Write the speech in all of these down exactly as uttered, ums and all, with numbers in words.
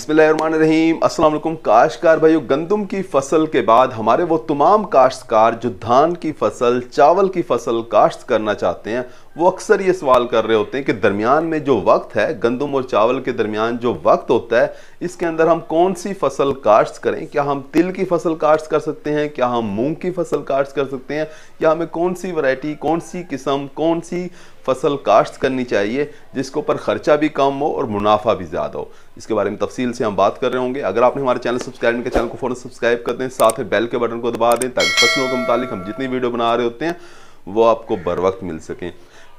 बिस्मिल्लाहिर्रहमानिर्रहीम। अस्सलाम वालेकुम काश्तकार भाइयों, गंदम की फसल के बाद हमारे वो तमाम काश्तकार जो धान की फसल, चावल की फसल काश्त करना चाहते हैं, वो अक्सर ये सवाल कर रहे होते हैं कि दरमियान में जो वक्त है, गंदम और चावल के दरमियान जो वक्त होता है, इसके अंदर हम कौन सी फसल काश्त करें। क्या हम तिल की फसल काश्त कर सकते हैं, क्या हम मूंग की फसल काश्त कर सकते हैं, या हमें कौन सी वैरायटी, कौन सी किस्म, कौन सी फसल काश्त करनी चाहिए जिसके ऊपर ख़र्चा भी कम हो और मुनाफा भी ज़्यादा हो। इसके बारे में तफसील से हम बात कर रहे होंगे। अगर आपने हमारे चैनल सब्सक्राइब नहीं किया, चैनल को फ़ौरन सब्सक्राइब कर दें, साथ ही बेल के बटन को दबा दें ताकि फसलों के मुतालिक हम जितनी वीडियो बना रहे होते हैं वो आपको बर वक्त मिल सकें।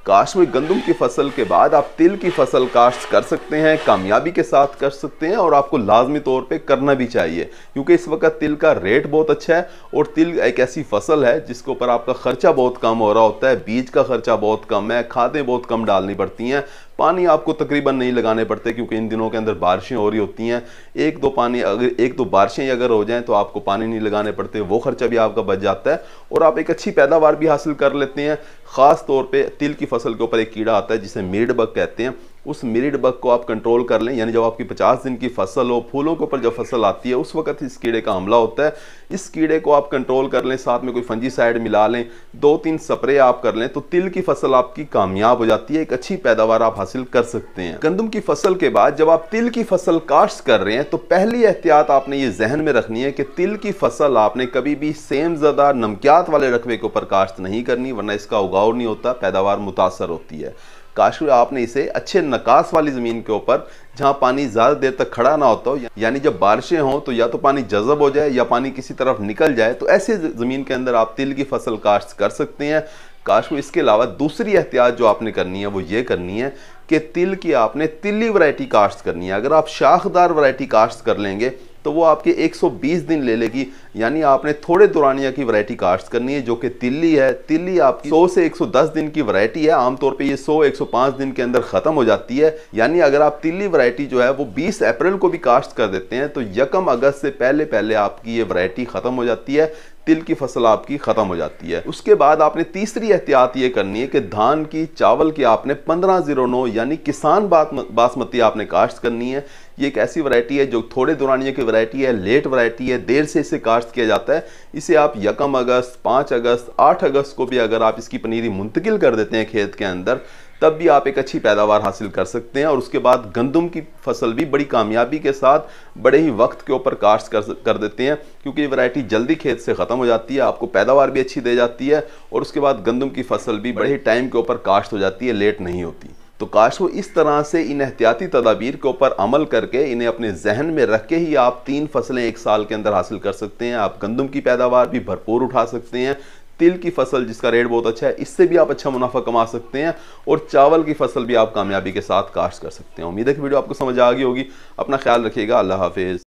काश्त में गंदम की फसल के बाद आप तिल की फसल काश्त कर सकते हैं, कामयाबी के साथ कर सकते हैं और आपको लाजमी तौर पे करना भी चाहिए, क्योंकि इस वक्त तिल का रेट बहुत अच्छा है और तिल एक ऐसी फसल है जिसके ऊपर आपका खर्चा बहुत कम हो रहा होता है। बीज का खर्चा बहुत कम है, खादें बहुत कम डालनी पड़ती हैं, पानी आपको तकरीबन नहीं लगाने पड़ते क्योंकि इन दिनों के अंदर बारिशें हो रही होती हैं। एक दो पानी अगर एक दो बारिशें अगर हो जाएं तो आपको पानी नहीं लगाने पड़ते, वो खर्चा भी आपका बच जाता है और आप एक अच्छी पैदावार भी हासिल कर लेते हैं। ख़ास तौर पे तिल की फसल के ऊपर एक कीड़ा आता है जिसे मीड बग कहते हैं। उस मीड बग को आप कंट्रोल कर लें, यानी जब आपकी पचास दिन की फसल हो, फूलों के ऊपर जब फसल आती है उस वक्त इस कीड़े का हमला होता है। इस कीड़े को आप कंट्रोल कर लें, साथ में कोई फंजीसाइड मिला लें, दो तीन स्प्रे आप कर लें तो तिल की फसल आपकी कामयाब हो जाती है, एक अच्छी पैदावार आप हासिल कर सकते हैं। गंदम की फसल के बाद जब आप तिल की फसल काश्त कर रहे हैं तो पहली एहतियात आपने ये जहन में रखनी है कि तिल की फसल आपने कभी भी सेम ज़्यादा नमकियात वाले रकबे के ऊपर काश्त नहीं करनी, वरना इसका उगाव नहीं होता, पैदावार मुतासर होती है। काश आपने इसे अच्छे नकास वाली ज़मीन के ऊपर, जहाँ पानी ज़्यादा देर तक खड़ा ना होता हो, यानी जब बारिशें हों तो या तो पानी जज़ब हो जाए या पानी किसी तरफ निकल जाए, तो ऐसे ज़मीन के अंदर आप तिल की फसल काश्त कर सकते हैं। काश इसके अलावा दूसरी एहतियात जो आपने करनी है वो ये करनी है कि तिल की आपने तिल्ली वैरायटी काश्त करनी है। अगर आप शाखदार वैरायटी काश्त कर लेंगे तो वो आपके एक सौ बीस दिन ले लेगी, यानी आपने थोड़े दुरानिया की वैरायटी काश्त करनी है जो कि तिल्ली है। तिल्ली आपकी सौ से एक सौ दस दिन की वैरायटी है, आमतौर पे ये सौ से एक सौ पाँच दिन के अंदर ख़त्म हो जाती है। यानी अगर आप तिल्ली वैरायटी जो है वो बीस अप्रैल को भी काश्त कर देते हैं तो यकम अगस्त से पहले पहले आपकी ये वैरायटी ख़त्म हो जाती है, तिल की फसल आपकी ख़त्म हो जाती है। उसके बाद आपने तीसरी एहतियात ये करनी है कि धान की, चावल की आपने पंद्रह सौ नौ यानी किसान बासमती आपने काश्त करनी है। ये एक ऐसी वैरायटी है जो थोड़े दुरानिया की वैरायटी है, लेट वैरायटी है, देर से इसे काश्त किया जाता है। इसे आप यकम अगस्त, पाँच अगस्त, आठ अगस्त को भी अगर आप इसकी पनीरी मुंतकिल कर देते हैं खेत के अंदर, तब भी आप एक अच्छी पैदावार हासिल कर सकते हैं। और उसके बाद गंदम की फसल भी बड़ी कामयाबी के साथ बड़े ही वक्त के ऊपर काश्त कर कर देते हैं, क्योंकि ये वैरायटी जल्दी खेत से ख़त्म हो जाती है, आपको पैदावार भी अच्छी दे जाती है और उसके बाद गंदम की फसल भी बड़े ही टाइम के ऊपर काश्त हो जाती है, लेट नहीं होती। तो काश वो इस तरह से इन एहतियाती तदाबीर के ऊपर अमल करके, इन्हें अपने जहन में रख के ही आप तीन फसलें एक साल के अंदर हासिल कर सकते हैं। आप गंदम की पैदावार भी भरपूर उठा सकते हैं, तिल की फसल जिसका रेट बहुत अच्छा है इससे भी आप अच्छा मुनाफा कमा सकते हैं और चावल की फसल भी आप कामयाबी के साथ काश्त कर सकते हैं। उम्मीद है कि वीडियो आपको समझ आ गई होगी। अपना ख्याल रखिएगा। अल्लाह हाफिज़।